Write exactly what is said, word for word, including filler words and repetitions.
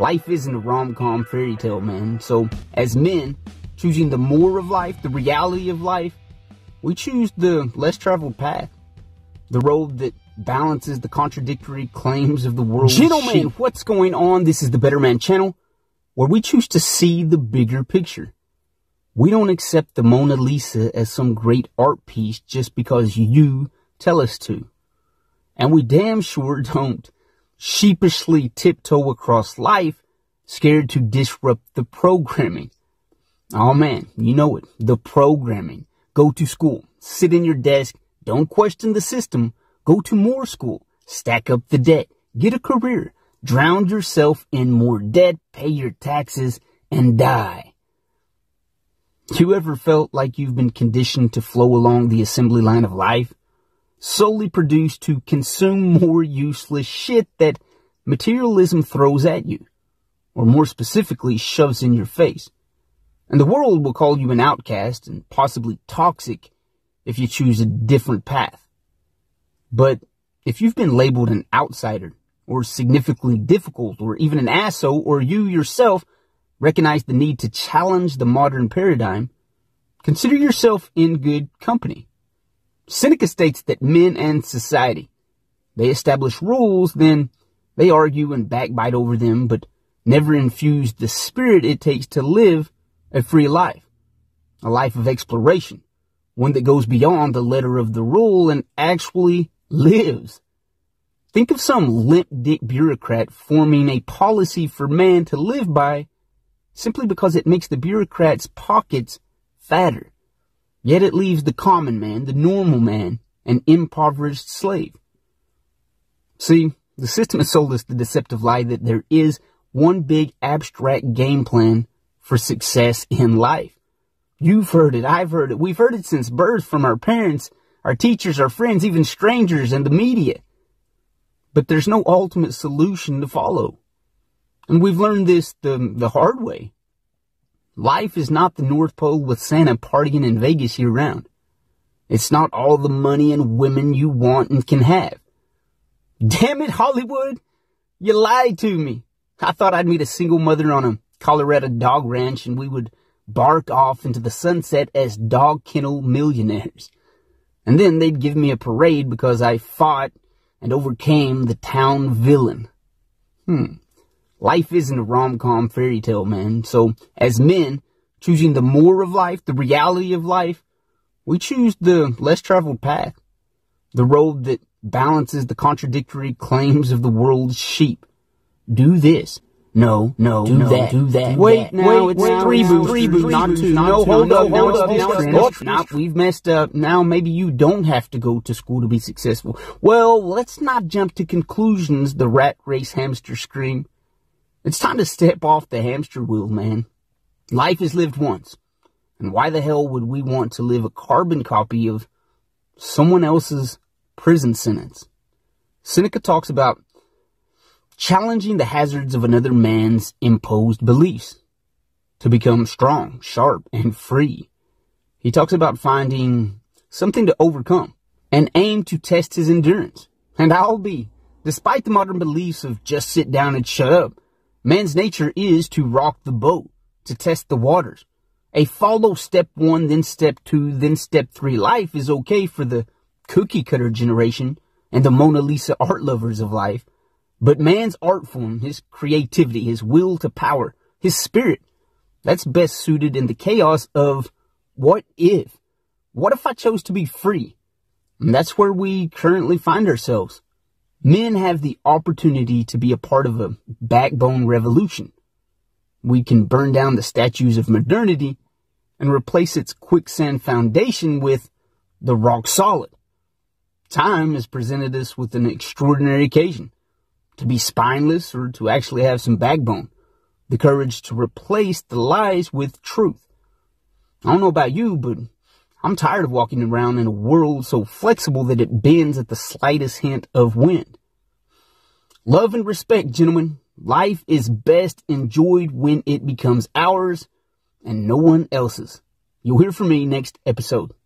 Life isn't a rom-com fairy tale, man. So as men, choosing the more of life, the reality of life, we choose the less traveled path, the road that balances the contradictory claims of the world. Gentlemen, what's going on? This is the Better Man Channel, where we choose to see the bigger picture. We don't accept the Mona Lisa as some great art piece just because you tell us to. And we damn sure don't sheepishly tiptoe across life, scared to disrupt the programming. Oh man, you know it. The programming. Go to school. Sit in your desk. Don't question the system. Go to more school. Stack up the debt. Get a career. Drown yourself in more debt. Pay your taxes and die. You ever felt like you've been conditioned to flow along the assembly line of life, solely produced to consume more useless shit that materialism throws at you, or more specifically, shoves in your face? And the world will call you an outcast and possibly toxic if you choose a different path. But if you've been labeled an outsider, or significantly difficult, or even an asshole, or you yourself recognize the need to challenge the modern paradigm, consider yourself in good company. Seneca states that men and society, they establish rules, then they argue and backbite over them, but never infuse the spirit it takes to live a free life, a life of exploration, one that goes beyond the letter of the rule and actually lives. Think of some limp-dick bureaucrat forming a policy for man to live by simply because it makes the bureaucrat's pockets fatter. Yet it leaves the common man, the normal man, an impoverished slave. See, the system has sold us the deceptive lie that there is one big abstract game plan for success in life. You've heard it, I've heard it, we've heard it since birth from our parents, our teachers, our friends, even strangers and the media. But there's no ultimate solution to follow. And we've learned this the, the hard way. Life is not the North Pole with Santa partying in Vegas year-round. It's not all the money and women you want and can have. Damn it, Hollywood! You lied to me. I thought I'd meet a single mother on a Colorado dog ranch and we would bark off into the sunset as dog kennel millionaires. And then they'd give me a parade because I fought and overcame the town villain. Hmm. Life isn't a rom-com fairy tale, man. So as men, choosing the more of life, the reality of life, we choose the less traveled path, the road that balances the contradictory claims of the world's sheep. Do this. No, no, do no, that, do that. Wait, that. Now wait, it's well, three boots, three boots, not two, not no, two, hold up, no, hold up, no, hold no, up. Not, we've messed up. Now maybe you don't have to go to school to be successful. Well, let's not jump to conclusions, the rat race hamster scream. It's time to step off the hamster wheel, man. Life is lived once. And why the hell would we want to live a carbon copy of someone else's prison sentence? Seneca talks about challenging the hazards of another man's imposed beliefs to become strong, sharp, and free. He talks about finding something to overcome and aim to test his endurance. And I'll be, despite the modern beliefs of just sit down and shut up, man's nature is to rock the boat, to test the waters. A follow step one, then step two, then step three life is okay for the cookie cutter generation and the Mona Lisa art lovers of life. But man's art form, his creativity, his will to power, his spirit, that's best suited in the chaos of what if? What if I chose to be free? And that's where we currently find ourselves. Men have the opportunity to be a part of a backbone revolution. We can burn down the statues of modernity and replace its quicksand foundation with the rock solid. Time has presented us with an extraordinary occasion to be spineless or to actually have some backbone, the courage to replace the lies with truth. I don't know about you, but I'm tired of walking around in a world so flexible that it bends at the slightest hint of wind. Love and respect, gentlemen. Life is best enjoyed when it becomes ours and no one else's. You'll hear from me next episode.